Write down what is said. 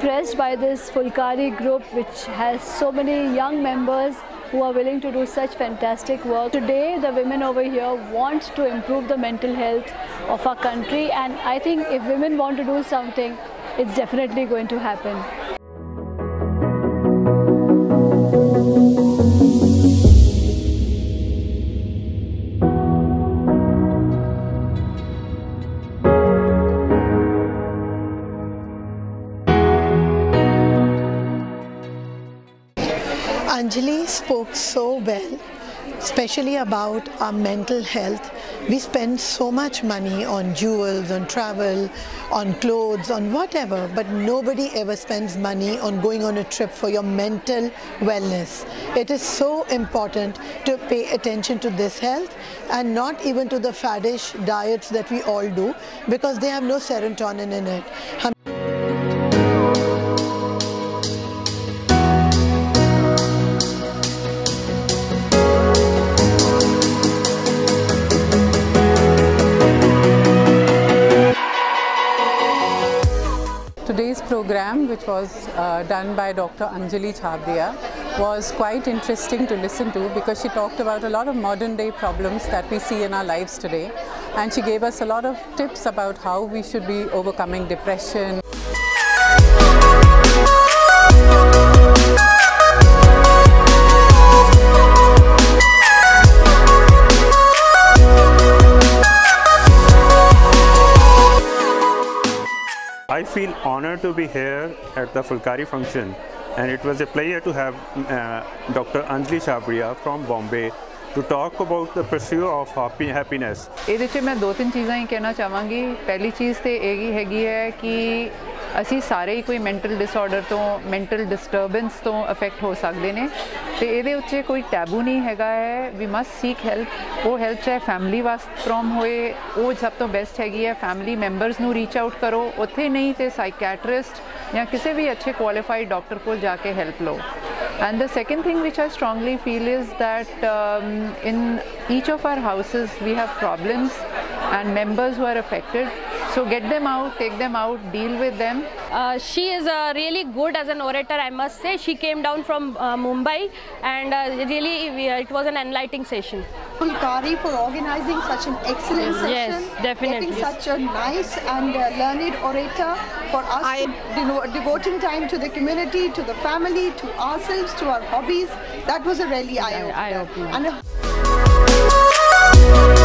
impressed by this Phulkari group, which has so many young members who are willing to do such fantastic work. Today, the women over here want to improve the mental health of our country, and I think if women want to do something, it's definitely going to happen. Anjali spoke so well, especially about our mental health. We spend so much money on jewels, on travel, on clothes, on whatever, but nobody ever spends money on going on a trip for your mental wellness. It is so important to pay attention to this health and not even to the faddish diets that we all do, because they have no serotonin in it. Today's program, which was done by Dr. Anjali Chhabria, was quite interesting to listen to, because she talked about a lot of modern day problems that we see in our lives today, and she gave us a lot of tips about how we should be overcoming depression. I feel honored to be here at the Phulkari function, and it was a pleasure to have Dr. Anjali Chhabria from Bombay to talk about the pursuit of happiness. I would like to say two things. First thing is that ਅਸੀਂ ਸਾਰੇ ਹੀ ਕੋਈ mental disorder ਤੋਂ mental disturbance ਤੋਂ affect ਹੋ ਸਕਦੇ ਨੇ ਤੇ ਇਹਦੇ ਉੱਤੇ ਕੋਈ ਟੈਬੂ ਨਹੀਂ ਹੈਗਾ ਹੈ ਵੀ ਮਸਟ ਸੀਕ ਹੈਲਪ ਉਹ ਹੈਲਪ ਚਾਹੇ ਫੈਮਿਲੀ ਵਾਸਤੇ ਫਰਮ ਹੋਏ ਉਹ ਸਭ ਤੋਂ ਬੈਸਟ ਹੈਗੀ ਹੈ ਫੈਮਿਲੀ ਮੈਂਬਰਸ ਨੂੰ ਰੀਚ ਆਊਟ ਕਰੋ ਉੱਥੇ ਨਹੀਂ ਤੇ ਸਾਈਕੈਟ੍ਰਿਸਟ ਜਾਂ ਕਿਸੇ ਵੀ ਅੱਛੇ ਕੁਆਲੀਫਾਈਡ ਡਾਕਟਰ ਕੋਲ ਜਾ ਕੇ ਹੈਲਪ ਲਓ and the second thing which I strongly feel is that in each of our houses we have problems and members who are affected. So get them out, take them out, deal with them. She is really good as an orator, I must say. She came down from Mumbai, and really it was an enlightening session. Phulkari for organizing such an excellent session. Yes, definitely. Getting such a nice and learned orator for us, devoting time to the community, to the family, to ourselves, to our hobbies. That was a really eye-opener.